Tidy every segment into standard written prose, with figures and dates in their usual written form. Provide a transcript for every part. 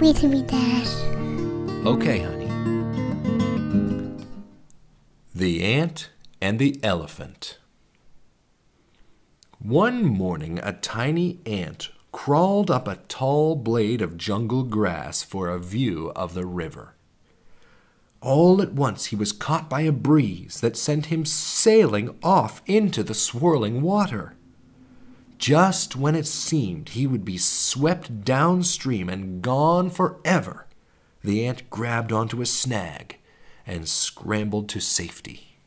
with me, Dad. Okay, honey. The Ant and the Elephant. One morning, a tiny ant crawled up a tall blade of jungle grass for a view of the river. All at once, he was caught by a breeze that sent him sailing off into the swirling water. Just when it seemed he would be swept downstream and gone forever, the ant grabbed onto a snag and scrambled to safety.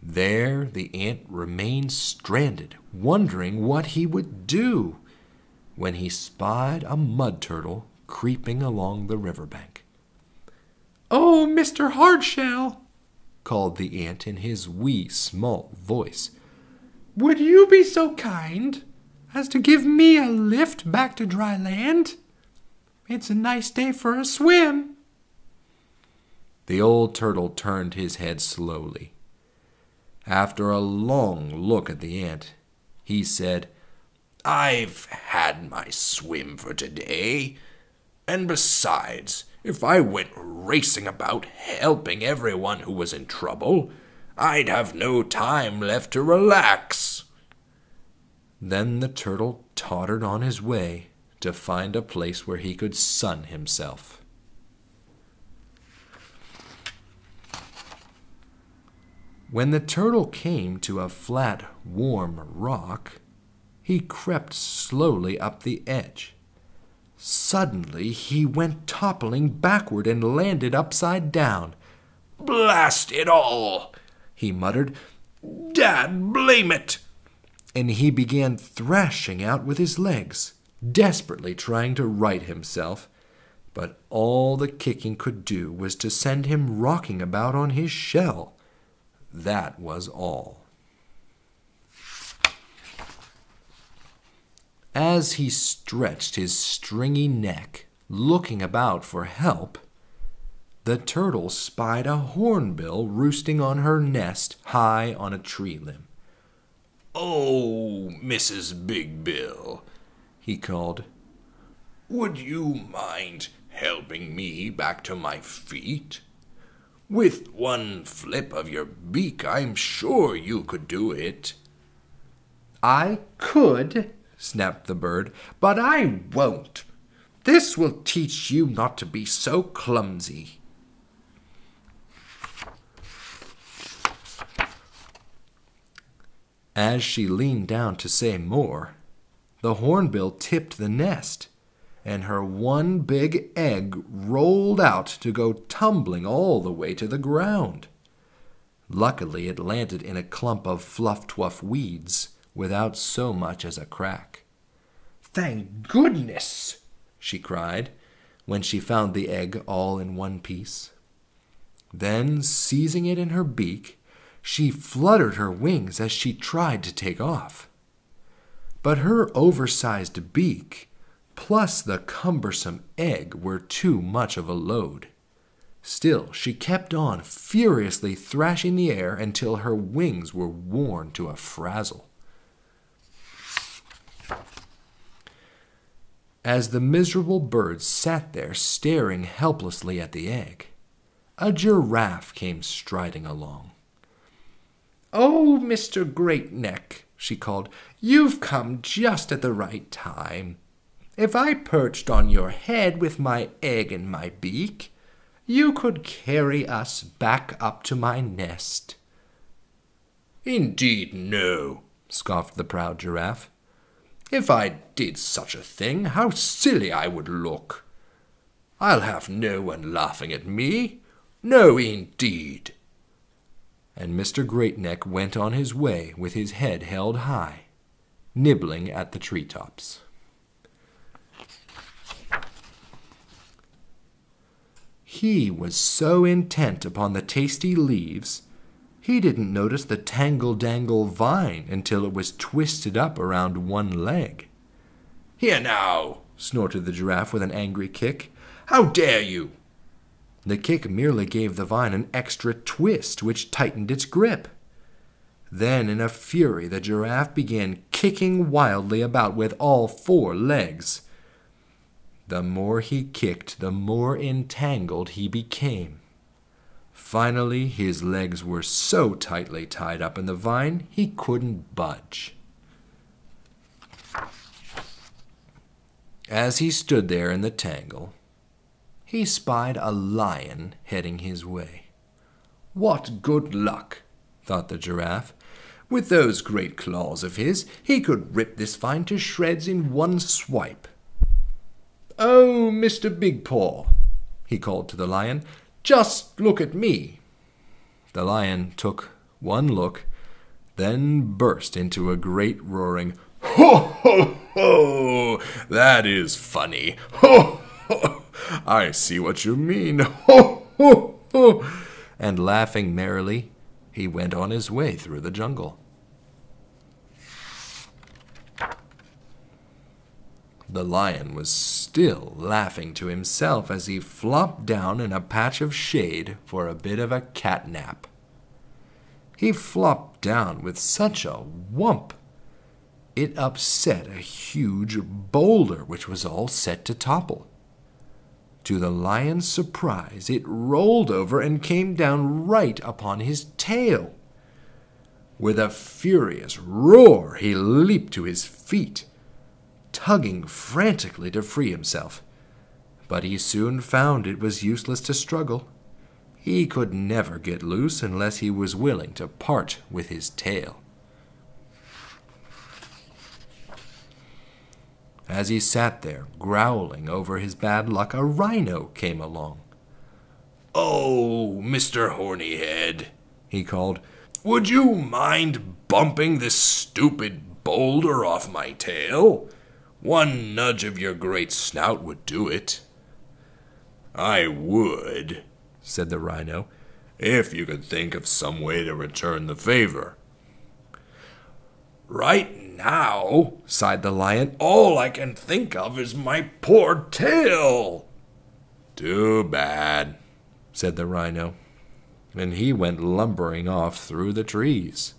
There, the ant remained stranded, wondering what he would do, when he spied a mud turtle creeping along the riverbank. "Oh, Mr. Hardshell," called the ant in his wee, small voice, "would you be so kind as to give me a lift back to dry land? It's a nice day for a swim." The old turtle turned his head slowly. After a long look at the ant, he said, "I've had my swim for today. And besides, if I went racing about helping everyone who was in trouble, I'd have no time left to relax." Then the turtle tottered on his way to find a place where he could sun himself. When the turtle came to a flat, warm rock, he crept slowly up the edge. Suddenly, he went toppling backward and landed upside down. "Blast it all!" he muttered. "Dad, blame it!" And he began thrashing out with his legs, desperately trying to right himself. But all the kicking could do was to send him rocking about on his shell. That was all. As he stretched his stringy neck, looking about for help, the turtle spied a hornbill roosting on her nest high on a tree limb. "Oh, Mrs. Big Bill," he called, "would you mind helping me back to my feet? With one flip of your beak, I'm sure you could do it." "I could," snapped the bird, "but I won't. This will teach you not to be so clumsy." As she leaned down to say more, the hornbill tipped the nest, and her one big egg rolled out to go tumbling all the way to the ground. Luckily, it landed in a clump of fluff-twuff weeds, without so much as a crack. "Thank goodness!" she cried, when she found the egg all in one piece. Then, seizing it in her beak, she fluttered her wings as she tried to take off. But her oversized beak, plus the cumbersome egg, were too much of a load. Still, she kept on furiously thrashing the air until her wings were worn to a frazzle. As the miserable bird sat there staring helplessly at the egg, a giraffe came striding along. "Oh, Mr. Greatneck," she called, "you've come just at the right time. If I perched on your head with my egg in my beak, you could carry us back up to my nest." "Indeed, no," scoffed the proud giraffe. "If I did such a thing, how silly I would look. I'll have no one laughing at me. No, indeed." And Mr. Greatneck went on his way with his head held high, nibbling at the treetops. He was so intent upon the tasty leaves, he didn't notice the tangle-dangle vine until it was twisted up around one leg. "Here now!" snorted the giraffe with an angry kick. "How dare you!" The kick merely gave the vine an extra twist, which tightened its grip. Then, in a fury, the giraffe began kicking wildly about with all four legs. The more he kicked, the more entangled he became. Finally, his legs were so tightly tied up in the vine, he couldn't budge. As he stood there in the tangle, he spied a lion heading his way. "What good luck," thought the giraffe. "With those great claws of his, he could rip this vine to shreds in one swipe." "Oh, Mr. Big Paw," he called to the lion, "just look at me." The lion took one look, then burst into a great roaring, "Ho, ho, ho! That is funny! Ho, ho! I see what you mean! Ho, ho, ho!" And laughing merrily, he went on his way through the jungle. The lion was still laughing to himself as he flopped down in a patch of shade for a bit of a cat nap. He flopped down with such a whump, it upset a huge boulder which was all set to topple. To the lion's surprise, it rolled over and came down right upon his tail. With a furious roar, he leaped to his feet, tugging frantically to free himself. But he soon found it was useless to struggle. He could never get loose unless he was willing to part with his tail. As he sat there, growling over his bad luck, a rhino came along. "Oh, Mr. Hornyhead," he called, "would you mind bumping this stupid boulder off my tail? One nudge of your great snout would do it." "I would," said the rhino, "if you could think of some way to return the favor." "Right now," sighed the lion, "all I can think of is my poor tail." "Too bad," said the rhino, and he went lumbering off through the trees.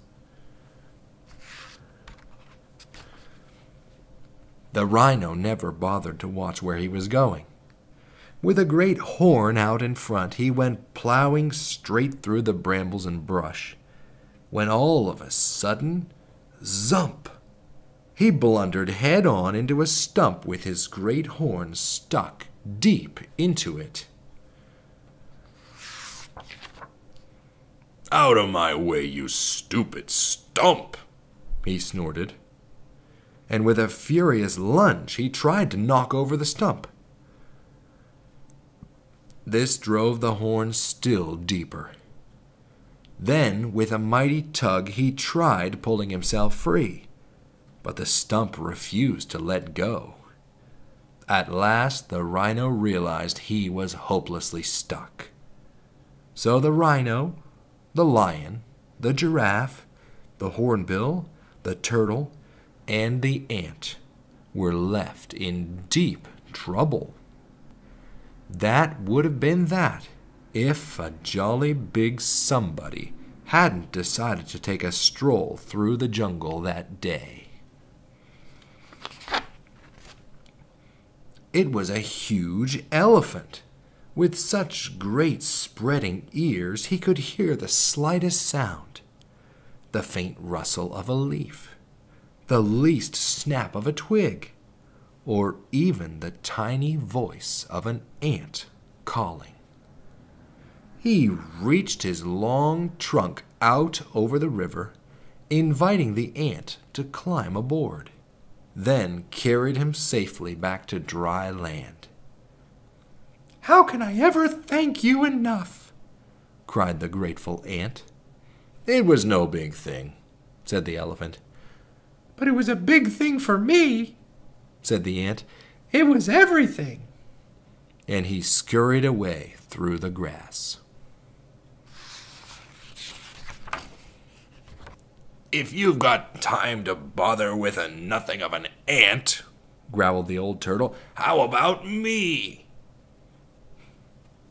The rhino never bothered to watch where he was going. With a great horn out in front, he went plowing straight through the brambles and brush, when all of a sudden, zump! He blundered head-on into a stump with his great horn stuck deep into it. "Out of my way, you stupid stump!" he snorted. And with a furious lunge, he tried to knock over the stump. This drove the horn still deeper. Then, with a mighty tug, he tried pulling himself free, but the stump refused to let go. At last, the rhino realized he was hopelessly stuck. So the rhino, the lion, the giraffe, the hornbill, the turtle, and the ant were left in deep trouble. That would have been that if a jolly big somebody hadn't decided to take a stroll through the jungle that day. It was a huge elephant. With such great spreading ears, he could hear the slightest sound, the faint rustle of a leaf, the least snap of a twig, or even the tiny voice of an ant calling. He reached his long trunk out over the river, inviting the ant to climb aboard, then carried him safely back to dry land. "How can I ever thank you enough?" cried the grateful ant. "It was no big thing," said the elephant. "But it was a big thing for me," said the ant. "It was everything." And he scurried away through the grass. "If you've got time to bother with a nothing of an ant," growled the old turtle, "how about me?"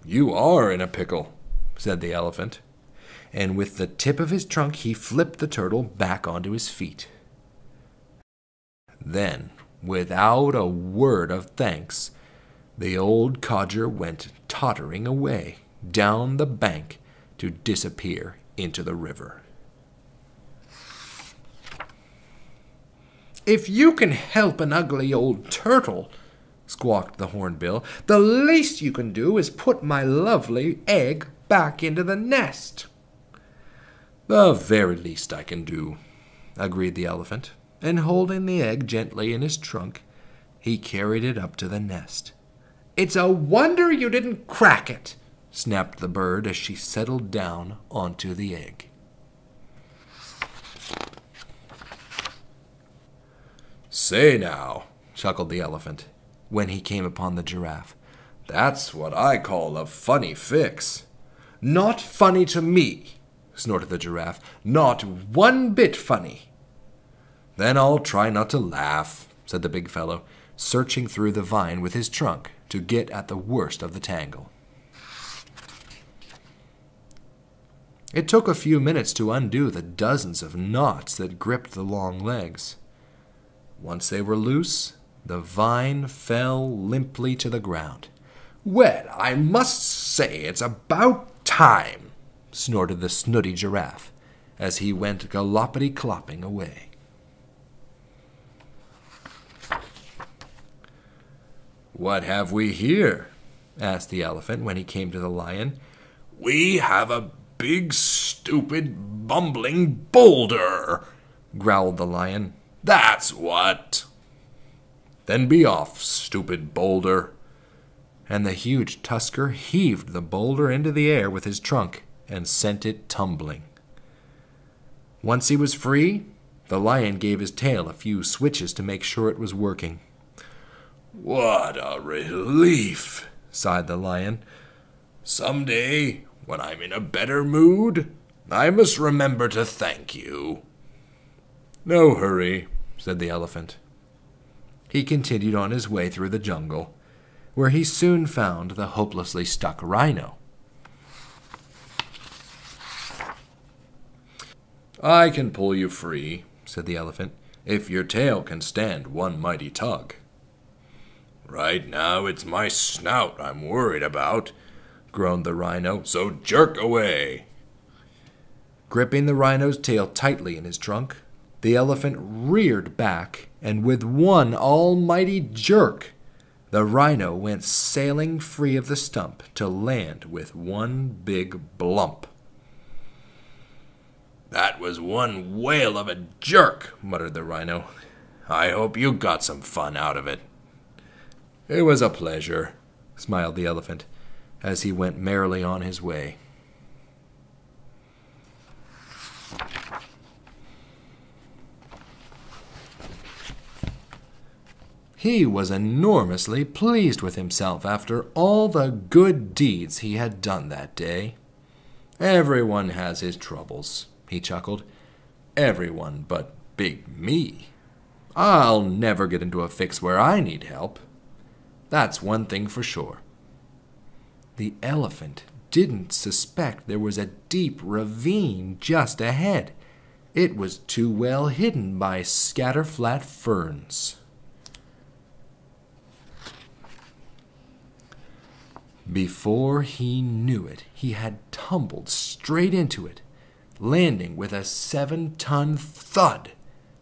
"You are in a pickle," said the elephant. and with the tip of his trunk he flipped the turtle back onto his feet. Then, without a word of thanks, the old codger went tottering away down the bank to disappear into the river. "If you can help an ugly old turtle," squawked the hornbill, "the least you can do is put my lovely egg back into the nest." "The very least I can do," agreed the elephant, and holding the egg gently in his trunk, he carried it up to the nest. "It's a wonder you didn't crack it," snapped the bird as she settled down onto the egg. "Say now," chuckled the elephant, when he came upon the giraffe, "that's what I call a funny fix." "Not funny to me," snorted the giraffe. "Not one bit funny." "Then I'll try not to laugh," said the big fellow, searching through the vine with his trunk to get at the worst of the tangle. It took a few minutes to undo the dozens of knots that gripped the long legs. Once they were loose, the vine fell limply to the ground. "Well, I must say it's about time," snorted the snooty giraffe as he went gallopity-clopping away. "What have we here?" asked the elephant when he came to the lion. "We have a big, stupid, bumbling boulder," growled the lion. "That's what." "Then be off, stupid boulder." And the huge tusker heaved the boulder into the air with his trunk and sent it tumbling. Once he was free, the lion gave his tail a few switches to make sure it was working. "What a relief," sighed the lion. "Someday, when I'm in a better mood, I must remember to thank you." "No hurry," said the elephant. He continued on his way through the jungle, where he soon found the hopelessly stuck rhino. "I can pull you free," said the elephant, "if your tail can stand one mighty tug." "Right now it's my snout I'm worried about," groaned the rhino, "so jerk away." Gripping the rhino's tail tightly in his trunk, the elephant reared back, and with one almighty jerk, the rhino went sailing free of the stump to land with one big blump. "That was one whale of a jerk," muttered the rhino. "I hope you got some fun out of it." "It was a pleasure," smiled the elephant, as he went merrily on his way. He was enormously pleased with himself after all the good deeds he had done that day. "Everyone has his troubles," he chuckled. "Everyone but big me. I'll never get into a fix where I need help. That's one thing for sure." The elephant didn't suspect there was a deep ravine just ahead. It was too well hidden by scatterflat ferns. Before he knew it, he had tumbled straight into it, landing with a 7-ton thud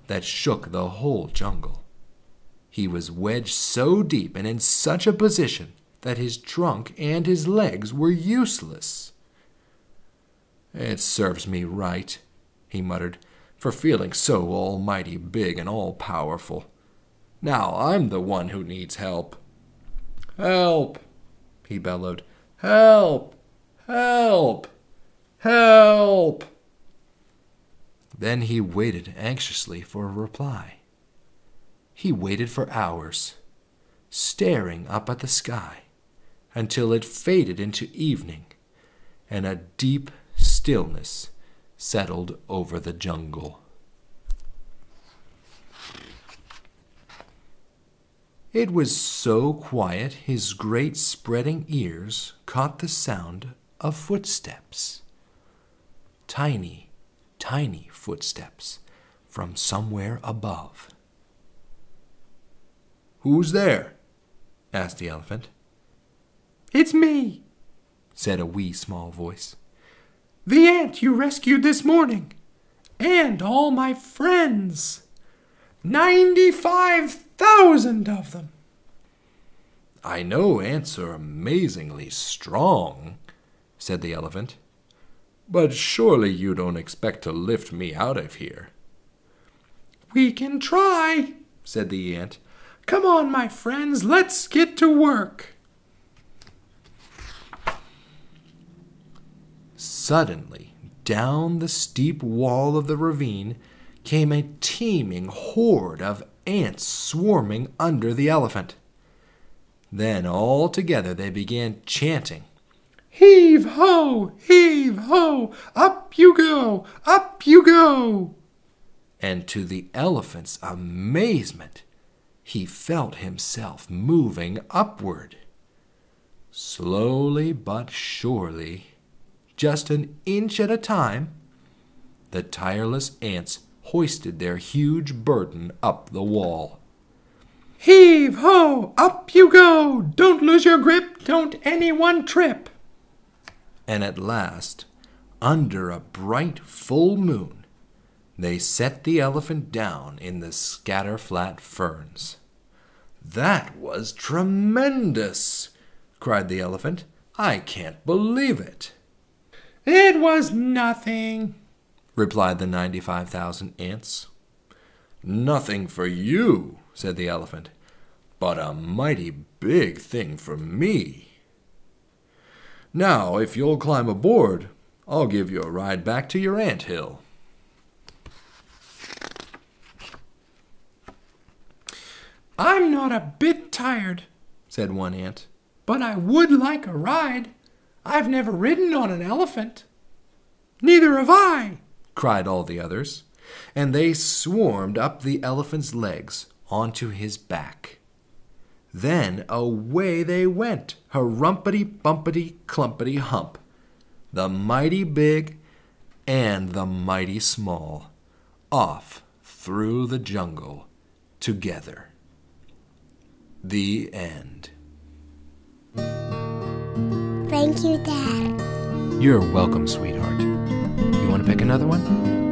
that shook the whole jungle. He was wedged so deep and in such a position that his trunk and his legs were useless. "It serves me right," he muttered, "for feeling so almighty big and all-powerful. Now I'm the one who needs help." "Help!" he bellowed. "Help! Help! Help!" Then he waited anxiously for a reply. He waited for hours, staring up at the sky, until it faded into evening, and a deep stillness settled over the jungle. It was so quiet his great spreading ears caught the sound of footsteps. tiny, tiny footsteps from somewhere above. "Who's there?" asked the elephant. "It's me," said a wee small voice. "The ant you rescued this morning, and all my friends. 95,000 of them." "I know ants are amazingly strong," said the elephant, "but surely you don't expect to lift me out of here." "We can try," said the ant. "Come on, my friends, let's get to work." Suddenly, down the steep wall of the ravine came a teeming horde of ants swarming under the elephant. Then all together they began chanting, "Heave ho, heave ho, up you go, up you go." And to the elephant's amazement, he felt himself moving upward. Slowly but surely, just an inch at a time, the tireless ants hoisted their huge burden up the wall. "Heave ho! Up you go! Don't lose your grip! Don't anyone trip!" And at last, under a bright full moon, they set the elephant down in the scatterflat ferns. "That was tremendous!" cried the elephant. "I can't believe it!" "It was nothing," replied the 95,000 ants. "Nothing for you," said the elephant, "but a mighty big thing for me. Now, if you'll climb aboard, I'll give you a ride back to your ant hill." "I'm not a bit tired," said one ant, "but I would like a ride. I've never ridden on an elephant." "Neither have I," cried all the others, and they swarmed up the elephant's legs onto his back. Then away they went, harumpity-bumpity-clumpity-hump, the mighty big and the mighty small, off through the jungle together. The end. Thank you, Dad. You're welcome, sweetheart. You want to pick another one?